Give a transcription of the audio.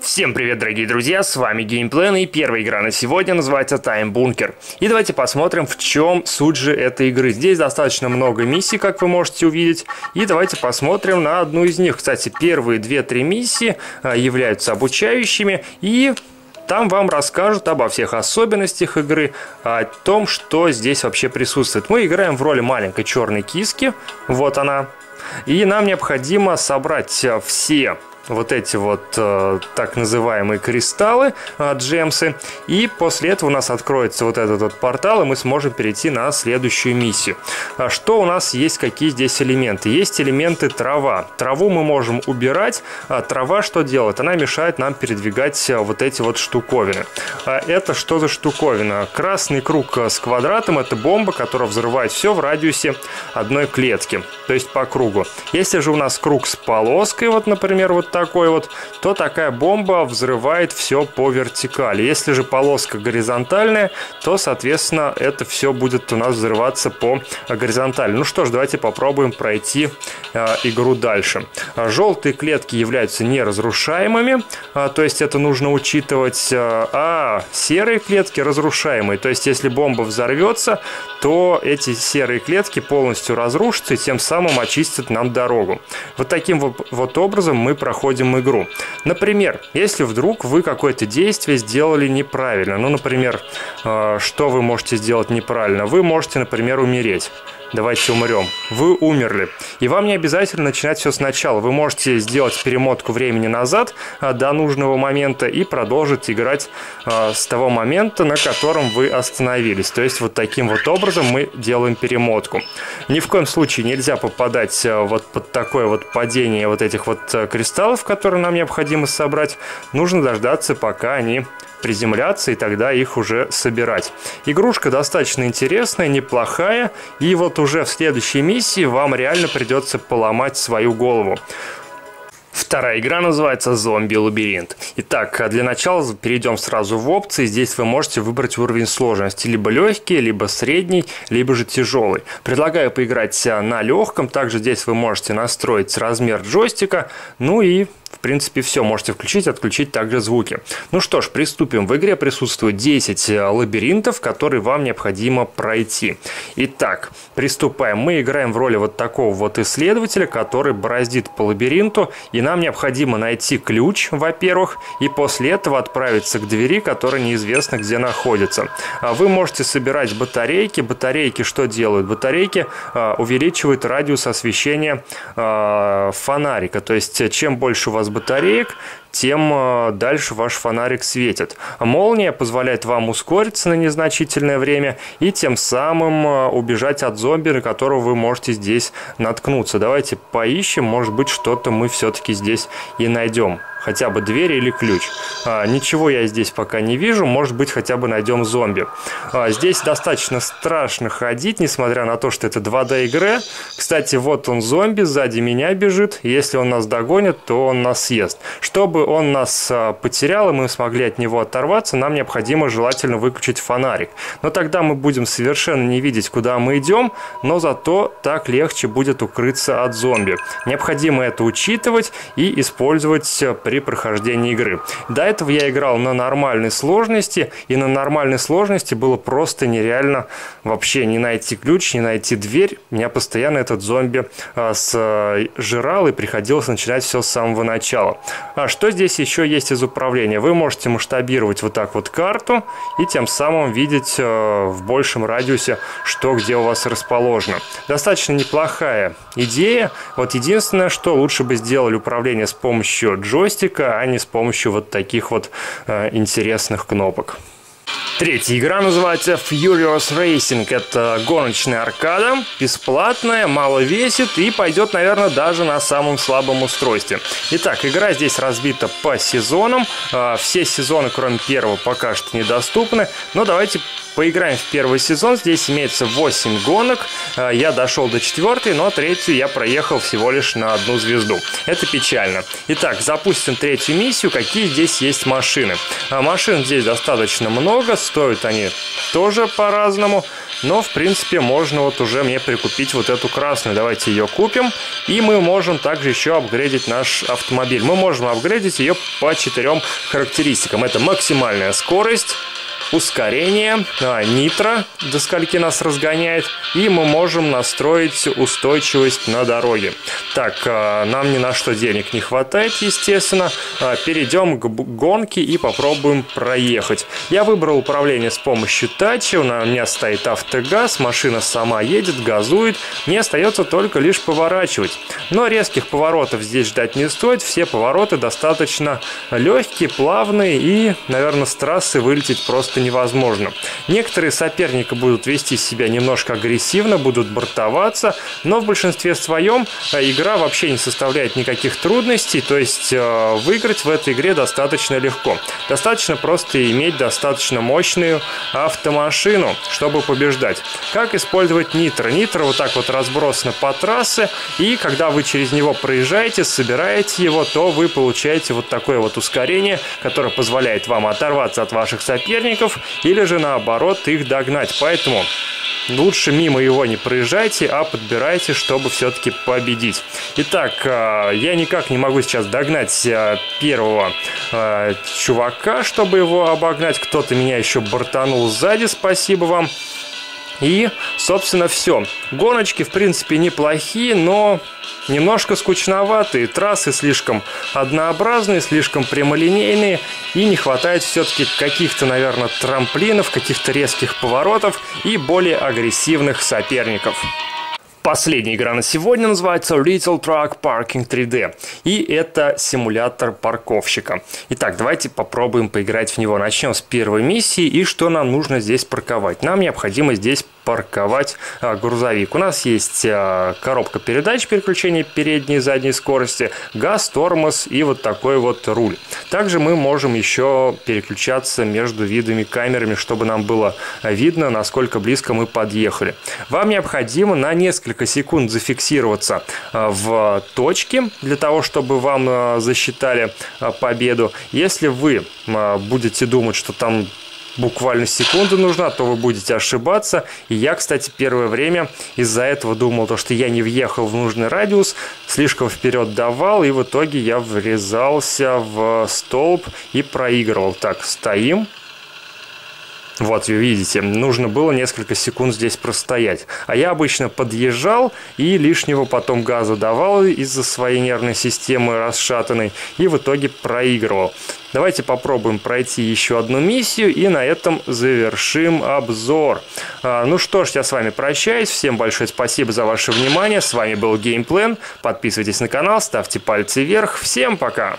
Всем привет, дорогие друзья, с вами GamePlan, и первая игра на сегодня называется Time Bunker. И давайте посмотрим, в чем суть же этой игры. Здесь достаточно много миссий, как вы можете увидеть, и давайте посмотрим на одну из них. Кстати, первые 2-3 миссии являются обучающими, и там вам расскажут обо всех особенностях игры, о том, что здесь вообще присутствует. Мы играем в роли маленькой черной киски, вот она, и нам необходимо собрать все вот эти вот так называемые кристаллы, джемсы. И после этого у нас откроется вот этот вот портал, и мы сможем перейти на следующую миссию. Что у нас есть, какие здесь элементы? Есть элементы трава. Траву мы можем убирать. Трава что делает? Она мешает нам передвигать вот эти вот штуковины. Это что за штуковина? Красный круг с квадратом — это бомба, которая взрывает все в радиусе одной клетки, то есть по кругу. Если же у нас круг с полоской, вот, например, вот такой вот, то такая бомба взрывает все по вертикали. Если же полоска горизонтальная, то, соответственно, это все будет у нас взрываться по горизонтали. Ну что ж, давайте попробуем пройти игру дальше. Желтые клетки являются неразрушаемыми, то есть это нужно учитывать, а серые клетки разрушаемые. То есть если бомба взорвется, то эти серые клетки полностью разрушатся и тем самым очистят нам дорогу. Вот таким вот образом мы проходим игру. Например, если вдруг вы какое-то действие сделали неправильно, ну, например, что вы можете сделать неправильно? Вы можете, например, умереть. Давайте умрем. Вы умерли. И вам не обязательно начинать все сначала. Вы можете сделать перемотку времени назад до нужного момента и продолжить играть с того момента, на котором вы остановились. То есть вот таким вот образом мы делаем перемотку. Ни в коем случае нельзя попадать вот под такое вот падение вот этих вот кристаллов, которые нам необходимо собрать. Нужно дождаться, пока они приземляться, и тогда их уже собирать. Игрушка достаточно интересная, неплохая, и вот уже в следующей миссии вам реально придется поломать свою голову. Вторая игра называется «Зомби-Лабиринт». Итак, для начала перейдем сразу в опции. Здесь вы можете выбрать уровень сложности. Либо легкий, либо средний, либо же тяжелый. Предлагаю поиграть на легком. Также здесь вы можете настроить размер джойстика. Ну и, в принципе, все. Можете включить, отключить также звуки. Ну что ж, приступим. В игре присутствует 10 лабиринтов, которые вам необходимо пройти. Итак, приступаем. Мы играем в роли вот такого вот исследователя, который бороздит по лабиринту. И нам необходимо найти ключ, во-первых, и после этого отправиться к двери, которая неизвестно где находится. Вы можете собирать батарейки. Батарейки что делают? Батарейки увеличивают радиус освещения фонарика. То есть чем больше у вас батареек, тем дальше ваш фонарик светит. Молния позволяет вам ускориться на незначительное время и тем самым убежать от зомби, на которого вы можете здесь наткнуться. Давайте поищем, может быть, что-то мы все-таки здесь и найдем. Хотя бы дверь или ключ. Ничего я здесь пока не вижу. Может быть, хотя бы найдем зомби. Здесь достаточно страшно ходить, несмотря на то, что это 2D игра. Кстати, вот он, зомби, сзади меня бежит. Если он нас догонит, то он нас съест. Чтобы он нас потерял и мы смогли от него оторваться, нам необходимо желательно выключить фонарик. Но тогда мы будем совершенно не видеть, куда мы идем, но зато так легче будет укрыться от зомби. Необходимо это учитывать и использовать при прохождении игры. До этого я играл на нормальной сложности, и на нормальной сложности было просто нереально вообще не найти ключ, не найти дверь. Меня постоянно этот зомби сжирал, и приходилось начинать все с самого начала. А что здесь еще есть из управления? Вы можете масштабировать вот так вот карту, и тем самым видеть в большем радиусе, что где у вас расположено. Достаточно неплохая идея. Вот единственное, что лучше бы сделали управление с помощью джойстика, а не с помощью вот таких вот интересных кнопок. Третья игра называется Furious Racing. Это гоночная аркада, бесплатная, мало весит и пойдет, наверное, даже на самом слабом устройстве. Итак, игра здесь разбита по сезонам. Все сезоны, кроме первого, пока что недоступны. Но давайте поиграем в первый сезон. Здесь имеется 8 гонок. Я дошел до 4, но 3 я проехал всего лишь на 1 звезду. Это печально. Итак, запустим 3-ю миссию. Какие здесь есть машины? Машин здесь достаточно много. Стоят они тоже по-разному. Но, в принципе, можно вот уже мне прикупить вот эту красную. Давайте ее купим. И мы можем также еще апгрейдить наш автомобиль. Мы можем апгрейдить ее по 4 характеристикам. Это максимальная скорость, ускорение, нитро, до скольки нас разгоняет. И мы можем настроить устойчивость на дороге. Так, нам ни на что денег не хватает, естественно. Перейдем к гонке и попробуем проехать. Я выбрал управление с помощью тачи. У меня стоит автогаз, машина сама едет, газует. Мне остается только лишь поворачивать. Но резких поворотов здесь ждать не стоит. Все повороты достаточно легкие, плавные. И, наверное, с трассы вылететь просто невозможно. Некоторые соперники будут вести себя немножко агрессивно, будут бортоваться, но в большинстве своем игра вообще не составляет никаких трудностей, то есть выиграть в этой игре достаточно легко. Достаточно просто иметь достаточно мощную автомашину, чтобы побеждать. Как использовать нитро? Нитро вот так вот разбросано по трассе, и когда вы через него проезжаете, собираете его, то вы получаете вот такое вот ускорение, которое позволяет вам оторваться от ваших соперников или же наоборот их догнать. Поэтому лучше мимо его не проезжайте, а подбирайте, чтобы все-таки победить. Итак, я никак не могу сейчас догнать первого чувака, чтобы его обогнать. Кто-то меня еще бортанул сзади, спасибо вам. И, собственно, все. Гоночки, в принципе, неплохие, но немножко скучноватые. Трассы слишком однообразные, слишком прямолинейные. И не хватает все-таки каких-то, наверное, трамплинов, каких-то резких поворотов и более агрессивных соперников. Последняя игра на сегодня называется Little Truck Parking 3D. И это симулятор парковщика. Итак, давайте попробуем поиграть в него. Начнем с первой миссии. И что нам нужно здесь парковать? Нам необходимо здесь парковать грузовик. У нас есть коробка передач, переключение передней и задней скорости, газ, тормоз и вот такой вот руль. Также мы можем еще переключаться между видами камерами, чтобы нам было видно, насколько близко мы подъехали. Вам необходимо на несколько секунд зафиксироваться в точке, для того, чтобы вам засчитали победу. Если вы будете думать, что там буквально секунда нужна, то вы будете ошибаться. И я, кстати, первое время из-за этого думал, что я не въехал в нужный радиус, слишком вперед давал, и в итоге я врезался в столб и проигрывал. Так, стоим. Вот, вы видите, нужно было несколько секунд здесь простоять. А я обычно подъезжал и лишнего потом газа давал из-за своей нервной системы расшатанной. И в итоге проигрывал. Давайте попробуем пройти еще одну миссию и на этом завершим обзор. Ну что ж, я с вами прощаюсь. Всем большое спасибо за ваше внимание. С вами был GamePlan. Подписывайтесь на канал, ставьте пальцы вверх. Всем пока!